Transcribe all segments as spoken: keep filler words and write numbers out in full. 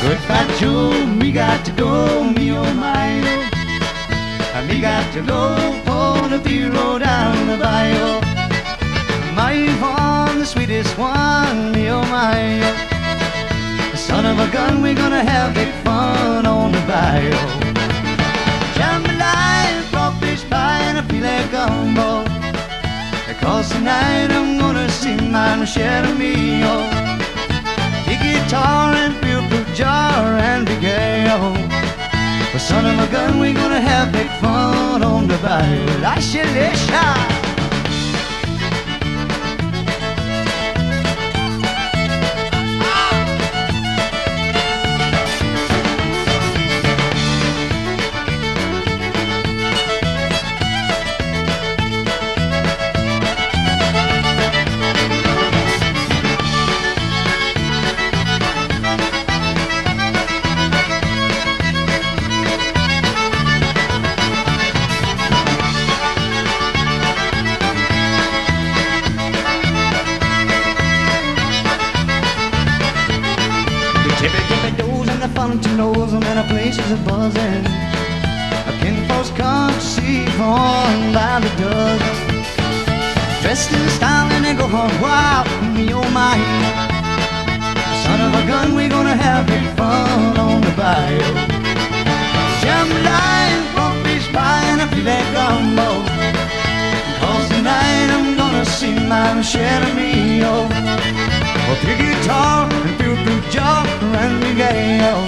good? Pancho, amiga, te doy mano. Amiga, te doy por el tiro down the bio. My Yvonne, the sweetest one, oh my. Son of a gun, we're gonna have big fun on the bio. Jambalaya, crawfish pie, and a filet gumbo. Cause tonight I'm gonna sing my share of me, oh. Big guitar and field-proof jar and big ale. For son of a gun, we're gonna have big fun on the bayou. La Shalisha! Places are buzzing. Kinfolks come to see Yvonne by the dozen. Dressed in style and they go home wild. Me oh my, son of a gun, we're gonna have big fun on the bayou. Jambalaya, crawfish pie, and a filet gumbo. 'Cause tonight I'm gonna sing my share of me, oh. A big guitar and a blue jar and big ale.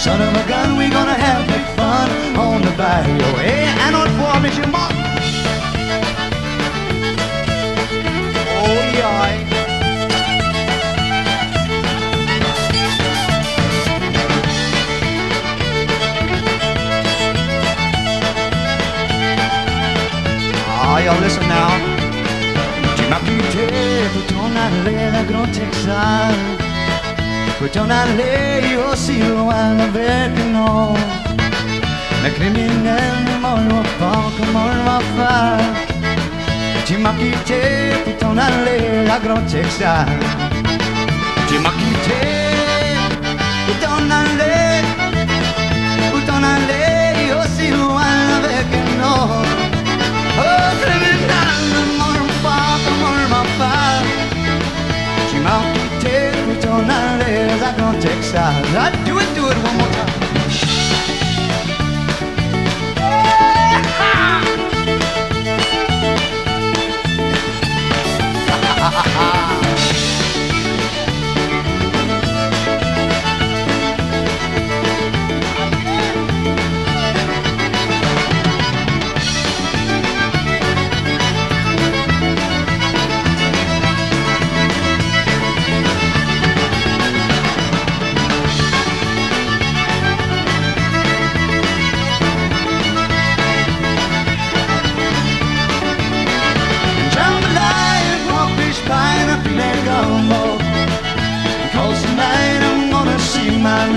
Son of a gun, we're gonna have big fun on the bayou. Hey, and on for Mister Mark. Oh yeah. Ah, oh, y'all listen now. Tu m'as quitté pour t'en aller d'un grand Texas. Pues yo nadie, yo sigo a la vez que no. La criminal me moló poco, moló más fácil. Tu m'as quitté, pues yo nadie, la gran Texas. Tu m'as quitté, pues yo nadie, pues yo nadie, yo sigo a la vez que no. Oh, criminal me moló poco, moló más fácil. Tu m'as quitté, pues yo nadie. I'm gonna take sides. I do it, do it one more time.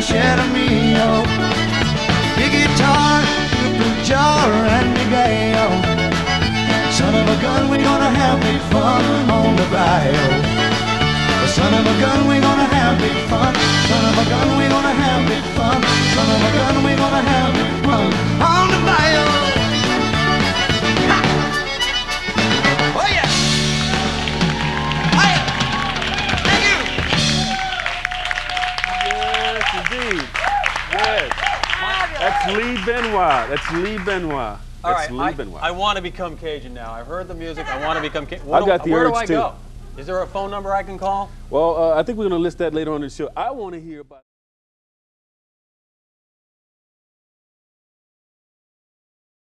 Share of me, oh. Big guitar, blue jar, and big ale. Son of a gun, we're gonna have big fun on the bayou. Son of a gun, we're gonna have big fun. Son of a gun, we're gonna have big fun. Son of a gun, we're gonna have big fun on the bayou. Ha! Oh yeah! Hiya! Thank you! Yes. That's Lee Benoit. That's Lee Benoit. That's All right, Lee I, Benoit. I want to become Cajun now. I've heard the music. I want to become Cajun. I've got the where urge do I too. Go? Is there a phone number I can call? Well, uh, I think we're going to list that later on in the show. I want to hear about